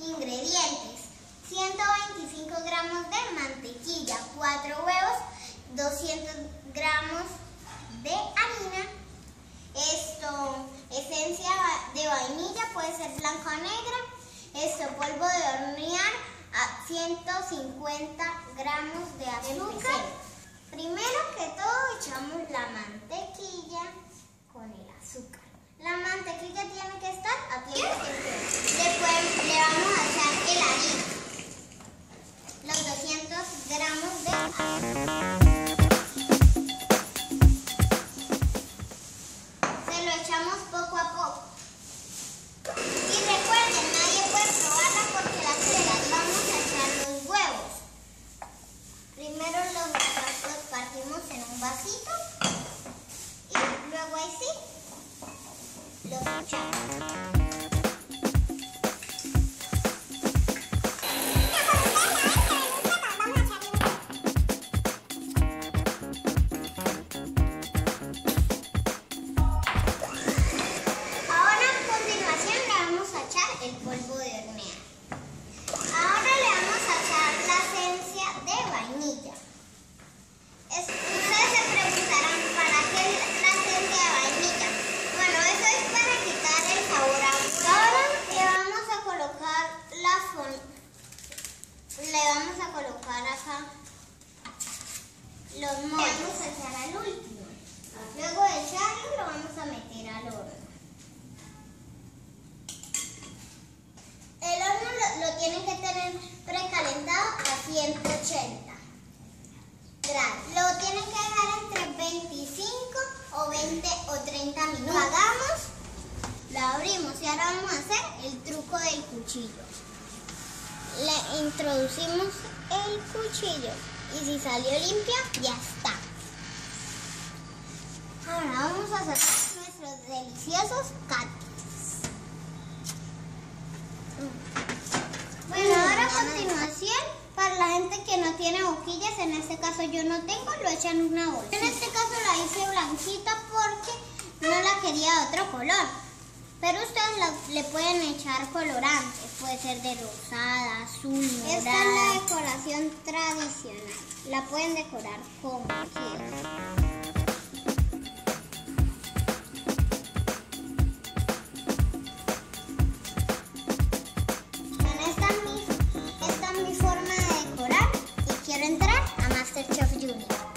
Ingredientes: 125 gramos de mantequilla, 4 huevos, 200 gramos de harina, esencia de vainilla, puede ser blanca o negra, polvo de hornear, 150 gramos de azúcar. Primero que todo echamos la mantequilla con el azúcar. La mantequilla tiene que estar a tiempo completo. Después le vamos a echar el harina, los 200 gramos de harina. Se lo echamos poco a poco. Y recuerden, nadie puede probarla porque se las vamos a echar los huevos. Primero los partimos en un vasito y luego ahí sí. Los echamos. Los moldes vamos a echar al último. Luego de echarlo, lo vamos a meter al horno. El horno lo tienen que tener precalentado a 180 grados. Lo tienen que dejar entre 25 o 20 o 30 minutos. Apagamos, lo abrimos y ahora vamos a hacer el truco del cuchillo. Le introducimos el cuchillo y si salió limpia, ya está. Ahora vamos a sacar nuestros deliciosos catis. Bueno, ahora a continuación, para la gente que no tiene boquillas, en este caso yo no tengo, lo echan en una bolsa. En este caso la hice blanquita porque no la quería de otro color. Pero ustedes le pueden echar colorantes, puede ser de rosada, azul, morada. Esta es la decoración tradicional, la pueden decorar como quieran. Esta es mi forma de decorar y quiero entrar a MasterChef Junior.